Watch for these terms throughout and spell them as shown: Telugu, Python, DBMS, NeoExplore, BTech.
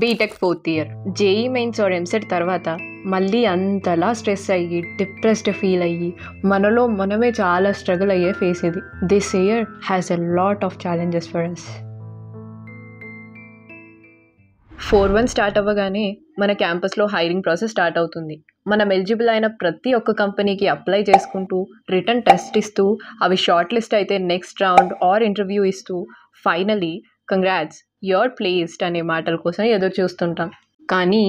BTech fourth year JEE mains or EAMCET తర్వాత మళ్ళీ అంతలా స్ట్రెస్ అయ్యి డిప్రెస్డ్ ఫీల్ అయ్యి మనలో మనమే చాలా స్ట్రగుల్ అయ్యే ఫేస్ ఇది. This year has a lot of challenges for us. 4/1 start అవ్వగానే మన క్యాంపస్లో హైరింగ్ ప్రాసెస్ స్టార్ట్ అవుతుంది. మనం ఎలిజిబుల్ అయిన ప్రతి ఒక్క కంపెనీకి అప్లై చేసుకుంటూ రిటర్న్ టెస్ట్ ఇస్తూ అవి షార్ట్ లిస్ట్ అయితే నెక్స్ట్ రౌండ్ ఆర్ ఇంటర్వ్యూ ఇస్తూ ఫైనలీ కంగ్రాట్స్ యూర్ ప్లేస్డ్ అనే మాటల కోసం ఎదురు చూస్తుంటాం. కానీ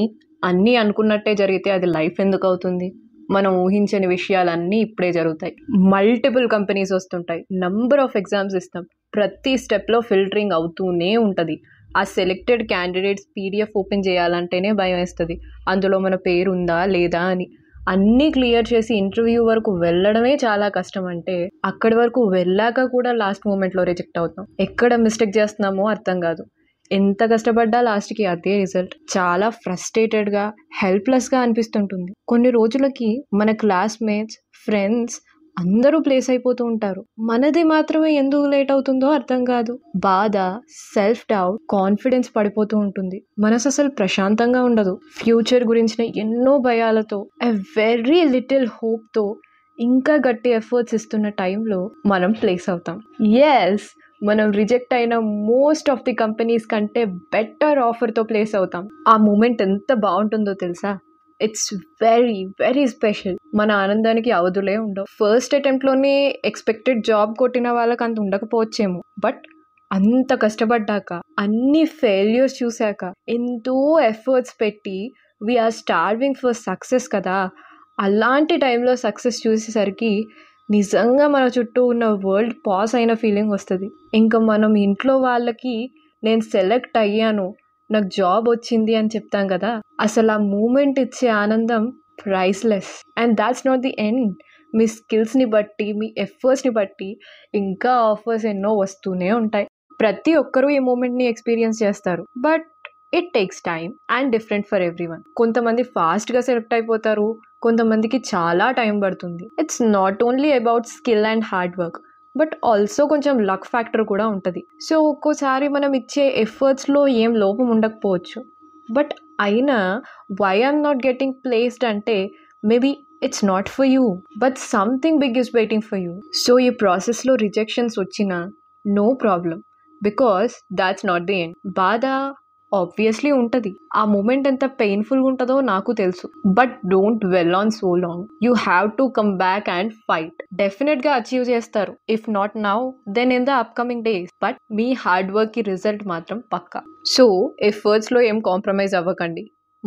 అన్నీ అనుకున్నట్టే జరిగితే అది లైఫ్ ఎందుకు అవుతుంది? మనం ఊహించని విషయాలన్నీ ఇప్పుడే జరుగుతాయి. మల్టిపుల్ కంపెనీస్ వస్తుంటాయి, నంబర్ ఆఫ్ ఎగ్జామ్స్ ఇస్తాం, ప్రతి స్టెప్లో ఫిల్టరింగ్ అవుతూనే ఉంటుంది. ఆ సెలెక్టెడ్ క్యాండిడేట్స్ పీడిఎఫ్ ఓపెన్ చేయాలంటేనే భయం వేస్తుంది, అందులో మన పేరు ఉందా లేదా అని. అన్నీ క్లియర్ చేసి ఇంటర్వ్యూ వరకు వెళ్ళడమే చాలా కష్టం. అంటే అక్కడి వరకు వెళ్ళాక కూడా లాస్ట్ మూమెంట్లో రిజెక్ట్ అవుతాం. ఎక్కడ మిస్టేక్ చేస్తున్నామో అర్థం కాదు. ఎంత కష్టపడ్డా లాస్ట్కి అదే రిజల్ట్. చాలా ఫ్రస్ట్రేటెడ్గా హెల్ప్లెస్గా అనిపిస్తుంటుంది. కొన్ని రోజులకి మన క్లాస్మేట్స్, ఫ్రెండ్స్ అందరూ ప్లేస్ అయిపోతూ ఉంటారు. మనది మాత్రమే ఎందుకు లేట్ అవుతుందో అర్థం కాదు. బాధ, సెల్ఫ్ డౌట్, కాన్ఫిడెన్స్ పడిపోతూ ఉంటుంది. మనసు అసలు ప్రశాంతంగా ఉండదు. ఫ్యూచర్ గురించిన ఎన్నో భయాలతో, ఎ వెరీ లిటిల్ హోప్తో ఇంకా గట్టి ఎఫర్ట్స్ ఇస్తున్న టైంలో మనం ప్లేస్ అవుతాం. ఎస్, మనం రిజెక్ట్ అయిన మోస్ట్ ఆఫ్ ది కంపెనీస్ కంటే బెటర్ ఆఫర్తో ప్లేస్ అవుతాం. ఆ మూమెంట్ ఎంత బాగుంటుందో తెలుసా? It's very very special. మన ఆనందానికి అవధులే ఉండవు. ఫస్ట్ అటెంప్ట్లోనే ఎక్స్పెక్టెడ్ జాబ్ కొట్టిన వాళ్ళకి అంత ఉండకపోవచ్చేమో, బట్ అంత కష్టపడ్డాక, అన్ని ఫెయిల్యూర్స్ చూశాక, ఎంతో ఎఫర్ట్స్ పెట్టి వీఆర్ స్టార్వింగ్ ఫర్ సక్సెస్ కదా, అలాంటి టైంలో సక్సెస్ చూసేసరికి నిజంగా మన చుట్టూ ఉన్న వరల్డ్ పాస్ అయిన ఫీలింగ్ వస్తుంది. ఇంకా మనం ఇంట్లో వాళ్ళకి నేను సెలెక్ట్ అయ్యాను, నాకు జాబ్ వచ్చింది అని చెప్తాం కదా, అసలు ఆ మూమెంట్ ఇచ్చే ఆనందం priceless. And that's not the end. మీ స్కిల్స్ని బట్టి, మీ ఎఫర్ట్స్ని బట్టి ఇంకా ఆఫర్స్ ఎన్నో వస్తూనే ఉంటాయి. ప్రతి ఒక్కరూ ఈ మూమెంట్ని ఎక్స్పీరియన్స్ చేస్తారు, but it takes time and different for everyone. కొంతమంది ఫాస్ట్గా సెలెక్ట్ అయిపోతారు, కొంతమందికి చాలా టైం పడుతుంది. It's not only about skill and hard work, but also కొంచెం లక్ ఫ్యాక్టర్ కూడా ఉంటుంది. సో ఒక్కోసారి మనం ఇచ్చే ఎఫర్ట్స్లో ఏం లోపం ఉండకపోవచ్చు, బట్ అయినా why I'm not getting placed అంటే maybe it's not for you, but something big is waiting for you. So ఈ ప్రాసెస్లో రిజెక్షన్స్ వచ్చినా no problem, because that's not the end. బాధ ఆబ్వియస్లీ ఉంటుంది, ఆ మూమెంట్ ఎంత పెయిన్ఫుల్గా ఉంటుందో నాకు తెలుసు, but don't dwell on so long. You have to come back and fight. డెఫినెట్గా అచీవ్ చేస్తారు. If not now then in the upcoming days, but మీ హార్డ్ వర్క్కి రిజల్ట్ మాత్రం పక్కా. సో ఎఫర్ట్స్లో ఏం కాంప్రమైజ్ అవ్వకండి.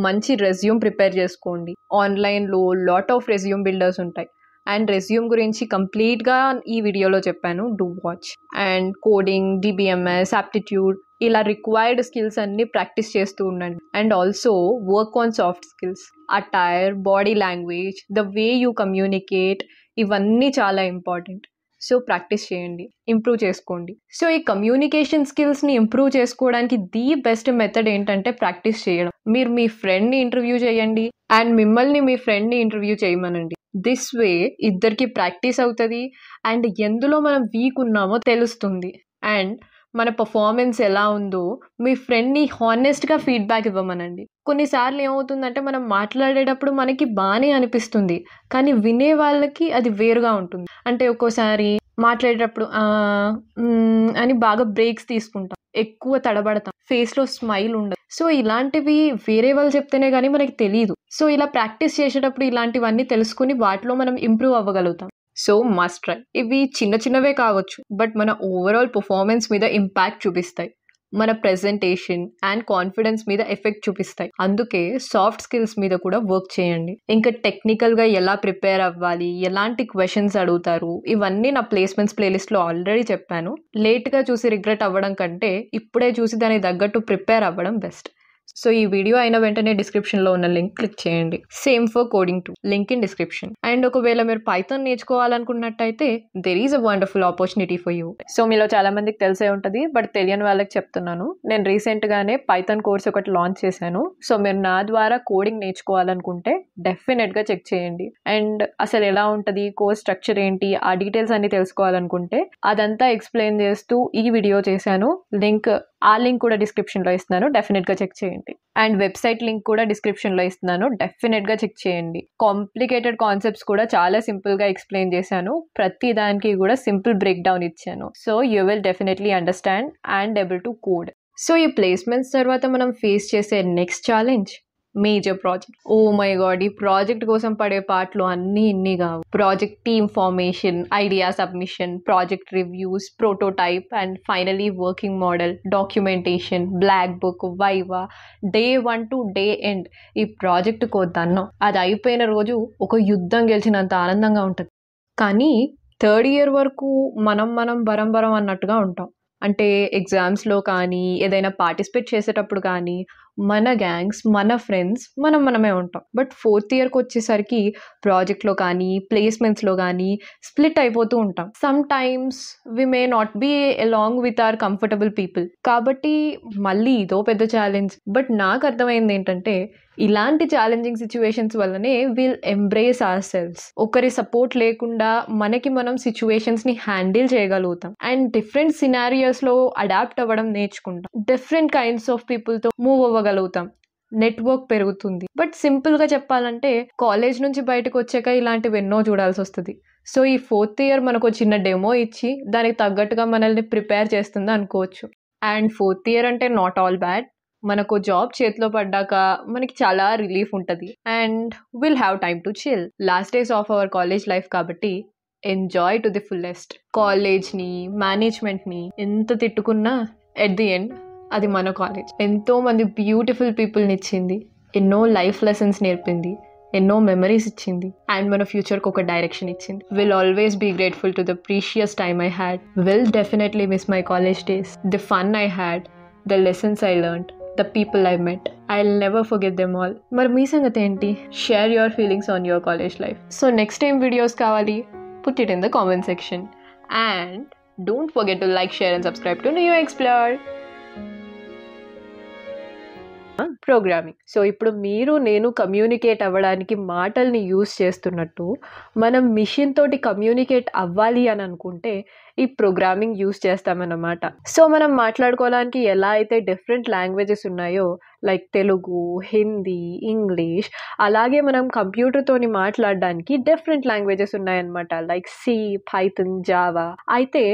మంచి రెజ్యూమ్ ప్రిపేర్ చేసుకోండి. ఆన్లైన్లో లాట్ ఆఫ్ రెజ్యూమ్ బిల్డర్స్ ఉంటాయి. అండ్ రెజ్యూమ్ గురించి కంప్లీట్గా ఈ వీడియోలో చెప్పాను, do watch. And coding, DBMS, aptitude, ఇలా రిక్వైర్డ్ స్కిల్స్ అన్ని ప్రాక్టీస్ చేస్తూ ఉండండి. And also work on soft skills. Attire, body language, the way you communicate, ఇవన్నీ చాలా ఇంపార్టెంట్. సో ప్రాక్టీస్ చేయండి, ఇంప్రూవ్ చేసుకోండి. సో ఈ కమ్యూనికేషన్ స్కిల్స్ని ఇంప్రూవ్ చేసుకోవడానికి ది బెస్ట్ మెథడ్ ఏంటంటే ప్రాక్టీస్ చేయడం. మీరు మీ ఫ్రెండ్ని ఇంటర్వ్యూ చేయండి అండ్ మిమ్మల్ని మీ ఫ్రెండ్ని ఇంటర్వ్యూ చేయమనండి. దిస్ వే ఇద్దరికి ప్రాక్టీస్ అవుతుంది అండ్ ఎందులో మనం వీక్ ఉన్నామో తెలుస్తుంది. అండ్ మన పర్ఫార్మెన్స్ ఎలా ఉందో మీ ఫ్రెండ్ని హానెస్ట్గా ఫీడ్బ్యాక్ ఇవ్వమనండి. కొన్నిసార్లు ఏమవుతుందంటే మనం మాట్లాడేటప్పుడు మనకి బాగానే అనిపిస్తుంది, కానీ వినే వాళ్ళకి అది వేరుగా ఉంటుంది. అంటే ఒక్కోసారి మాట్లాడేటప్పుడు అని బాగా బ్రేక్స్ తీసుకుంటాం, ఎక్కువ తడబడతాం, ఫేస్లో స్మైల్ ఉండదు. సో ఇలాంటివి వేరే వాళ్ళు చెప్తేనే కానీ మనకి తెలియదు. సో ఇలా ప్రాక్టీస్ చేసేటప్పుడు ఇలాంటివన్నీ తెలుసుకుని వాటిలో మనం ఇంప్రూవ్ అవ్వగలుగుతాం. So must try. ఇవి చిన్న చిన్నవే కావచ్చు, బట్ మన ఓవరాల్ పర్ఫార్మెన్స్ మీద ఇంపాక్ట్ చూపిస్తాయి, మన ప్రెజెంటేషన్ అండ్ కాన్ఫిడెన్స్ మీద ఎఫెక్ట్ చూపిస్తాయి. అందుకే సాఫ్ట్ స్కిల్స్ మీద కూడా వర్క్ చేయండి. ఇంకా టెక్నికల్గా ఎలా ప్రిపేర్ అవ్వాలి, ఎలాంటి క్వశ్చన్స్ అడుగుతారు, ఇవన్నీ నా ప్లేస్మెంట్స్ ప్లేలిస్ట్లో ఆల్రెడీ చెప్పాను. లేట్గా చూసి రిగ్రెట్ అవ్వడం కంటే ఇప్పుడే చూసి దానికి తగ్గట్టు ప్రిపేర్ అవ్వడం బెస్ట్. సో ఈ వీడియో అయిన వెంటనే డిస్క్రిప్షన్లో ఉన్న లింక్ క్లిక్ చేయండి. Same for coding too, link in description. And ఒకవేళ మీరు పైథాన్ నేర్చుకోవాలనుకున్నట్టయితే there is a wonderful opportunity for you. So మీలో చాలా మందికి తెలిసే ఉంటుంది, బట్ తెలియని వాళ్ళకి చెప్తున్నాను. నేను రీసెంట్గానే పైథాన్ కోర్స్ ఒకటి లాంచ్ చేశాను. సో మీరు నా ద్వారా కోడింగ్ నేర్చుకోవాలనుకుంటే డెఫినెట్గా చెక్ చేయండి. అండ్ అసలు ఎలా ఉంటుంది, కోర్స్ స్ట్రక్చర్ ఏంటి, ఆ డీటెయిల్స్ అన్ని తెలుసుకోవాలనుకుంటే అదంతా ఎక్స్ప్లెయిన్ చేస్తూ ఈ వీడియో చేశాను. లింక్ కూడా డిస్క్రిప్షన్లో ఇస్తున్నాను, డెఫినెట్గా చెక్ చేయండి. చేయండి అండ్ వెబ్సైట్ లింక్ కూడా డిస్క్రిప్షన్లో ఇస్తున్నాను, డెఫినెట్గా చెక్ చేయండి. కాంప్లికేటెడ్ కాన్సెప్ట్స్ కూడా చాలా సింపుల్గా ఎక్స్ప్లెయిన్ చేశాను, ప్రతి దానికి కూడా సింపుల్ బ్రేక్ డౌన్ ఇచ్చాను. So you will definitely understand and able to code. So ఈ ప్లేస్మెంట్స్ తర్వాత మనం ఫేస్ చేసే next challenge major project. Oh my god, ఈ ప్రాజెక్ట్ కోసం పడే పాటలు అన్నీ ఇన్ని కావు. Project team formation, idea submission, project reviews, prototype and finally working model, documentation, black book, viva, day 1 to day end. ఈ ప్రాజెక్టుకు వద్దన్నాం, అది అయిపోయిన రోజు ఒక యుద్ధం గెలిచినంత ఆనందంగా ఉంటుంది. కానీ 3rd year వరకు మనం బరంబరం అన్నట్టుగా ఉంటాం. అంటే ఎగ్జామ్స్లో కానీ ఏదైనా పార్టిసిపేట్ చేసేటప్పుడు కానీ మన గ్యాంగ్స్, మన ఫ్రెండ్స్, మనమే ఉంటాం. బట్ 4th yearకి వచ్చేసరికి ప్రాజెక్ట్లో కానీ ప్లేస్మెంట్స్లో కానీ స్ప్లిట్ అయిపోతూ ఉంటాం. Sometimes we may not be along with our comfortable people. కాబట్టి మళ్ళీ ఇదో పెద్ద ఛాలెంజ్. బట్ నాకు అర్థమైంది ఏంటంటే ఇలాంటి ఛాలెంజింగ్ సిచ్యువేషన్స్ వల్లనే విల్ ఎంబ్రేస్ అవర్ సెల్స్. ఒకరి సపోర్ట్ లేకుండా మనకి మనం సిచ్యువేషన్స్ని హ్యాండిల్ చేయగలుగుతాం అండ్ డిఫరెంట్ సినారియోస్లో అడాప్ట్ అవ్వడం నేర్చుకుంటాం. డిఫరెంట్ కైండ్స్ ఆఫ్ పీపుల్తో మూవ్ అవ్వగలుగుతాం, నెట్వర్క్ పెరుగుతుంది. బట్ సింపుల్గా చెప్పాలంటే కాలేజ్ నుంచి బయటకు వచ్చాక ఇలాంటివి ఎన్నో చూడాల్సి వస్తుంది. సో ఈ 4th year మనకు చిన్న డెమో ఇచ్చి దానికి తగ్గట్టుగా మనల్ని ప్రిపేర్ చేస్తుంది అనుకోవచ్చు. అండ్ 4th year అంటే నాట్ ఆల్ బ్యాడ్. మనకు జాబ్ చేతిలో పడ్డాక మనకి చాలా రిలీఫ్ ఉంటుంది and will have time to chill. Last days of our college life కాబట్టి ఎంజాయ్ టు ది ఫుల్లెస్ట్. కాలేజ్ని, మేనేజ్మెంట్ని ఎంత తిట్టుకున్నా ఎట్ ది ఎండ్ అది మన కాలేజ్. ఎంతో మంది బ్యూటిఫుల్ పీపుల్ని ఇచ్చింది, ఎన్నో లైఫ్ లెసన్స్ నేర్పింది, ఎన్నో మెమరీస్ ఇచ్చింది అండ్ మన ఫ్యూచర్కి ఒక డైరెక్షన్ ఇచ్చింది. Will always be grateful to the precious time I had. Will definitely miss my college days, the fun I had, the lessons I learned, the people I met. I'll never forget them all. Mar mee sangathi enti? Share your feelings on your college life. So next time videos kavali, put it in the comment section. And don't forget to like, share and subscribe to NeoExplore. Programming. So ఇప్పుడు మీరు నేను communicate అవ్వడానికి మాటల్ని use చేస్తున్నట్టు మనం machine తోటి communicate అవ్వాలి అని అనుకుంటే ఈ ప్రోగ్రామింగ్ యూజ్ చేస్తామన్నమాట. సో మనం మాట్లాడుకోవడానికి ఎలా అయితే డిఫరెంట్ లాంగ్వేజెస్ ఉన్నాయో, లైక్ తెలుగు, హిందీ, ఇంగ్లీష్, అలాగే మనం కంప్యూటర్తోని మాట్లాడడానికి డిఫరెంట్ లాంగ్వేజెస్ ఉన్నాయన్నమాట, లైక్ సి, పైథాన్, జావా. అయితే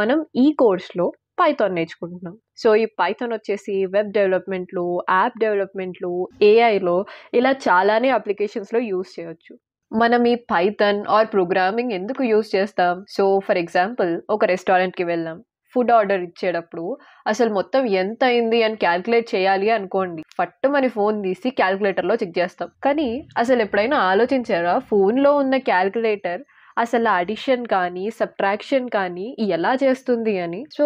మనం ఈ కోర్స్లో పైథాన్ నేర్చుకుంటున్నాం. సో ఈ పైథాన్ వచ్చేసి వెబ్ డెవలప్మెంట్లో, యాప్ డెవలప్మెంట్లో, ఏఐలో ఇలా చాలానే అప్లికేషన్స్లో యూజ్ చేయొచ్చు. మనం ఈ పైథాన్ ఆర్ ప్రోగ్రామింగ్ ఎందుకు యూజ్ చేస్తాం? సో ఫర్ ఎగ్జాంపుల్, ఒక రెస్టారెంట్కి వెళ్ళాం, ఫుడ్ ఆర్డర్ ఇచ్చేటప్పుడు అసలు మొత్తం ఎంత అయింది అని క్యాల్కులేట్ చేయాలి అనుకోండి, ఫట్టు మన ఫోన్ తీసి క్యాల్కులేటర్లో చెక్ చేస్తాం. కానీ అసలు ఎప్పుడైనా ఆలోచించారా, ఫోన్లో ఉన్న క్యాల్కులేటర్ అసలు అడిషన్ కానీ సబ్ట్రాక్షన్ కానీ ఎలా చేస్తుంది అని? సో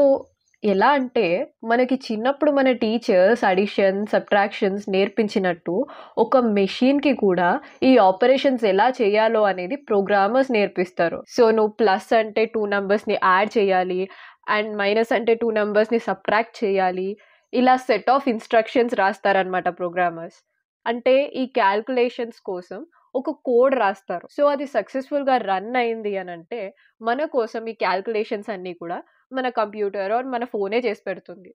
ఎలా అంటే మనకి చిన్నప్పుడు మన టీచర్స్ అడిషన్, సబ్ట్రాక్షన్స్ నేర్పించినట్టు ఒక మెషిన్కి కూడా ఈ ఆపరేషన్స్ ఎలా చేయాలో అనేది ప్రోగ్రామర్స్ నేర్పిస్తారు. సో నువ్వు ప్లస్ అంటే 2 నెంబర్స్ని యాడ్ చేయాలి అండ్ మైనస్ అంటే 2 నెంబర్స్ని సబ్ట్రాక్ట్ చేయాలి, ఇలా సెట్ ఆఫ్ ఇన్స్ట్రక్షన్స్ రాస్తారనమాట ప్రోగ్రామర్స్. అంటే ఈ క్యాల్కులేషన్స్ కోసం ఒక కోడ్ రాస్తారు. సో అది సక్సెస్ఫుల్గా రన్ అయింది అని అంటే మన కోసం ఈ క్యాల్కులేషన్స్ అన్నీ కూడా మన కంప్యూటర్ ఆర్ మన ఫోనే చేసి పెడుతుంది.